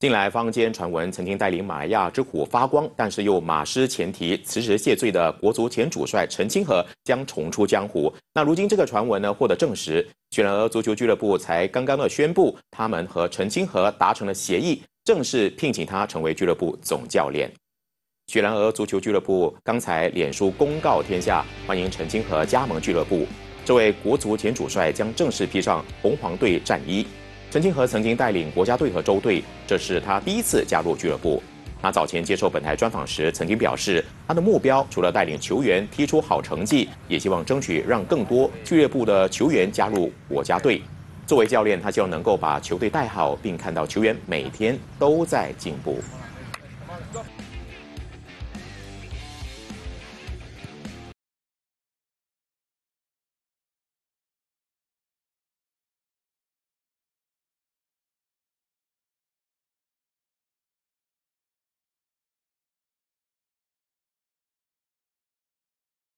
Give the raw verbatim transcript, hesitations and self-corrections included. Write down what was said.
近来坊间传闻，曾经带领马来亚之虎发光，但是又马失前蹄辞职谢罪的国足前主帅陈清河将重出江湖。那如今这个传闻呢，获得证实。雪兰莪足球俱乐部才刚刚的宣布，他们和陈清河达成了协议，正式聘请他成为俱乐部总教练。雪兰莪足球俱乐部刚才脸书公告天下，欢迎陈清河加盟俱乐部。这位国足前主帅将正式披上红黄队战衣。 陈清河曾经带领国家队和州队，这是他第一次加入俱乐部。他早前接受本台专访时曾经表示，他的目标除了带领球员踢出好成绩，也希望争取让更多俱乐部的球员加入国家队。作为教练，他希望能够把球队带好，并看到球员每天都在进步。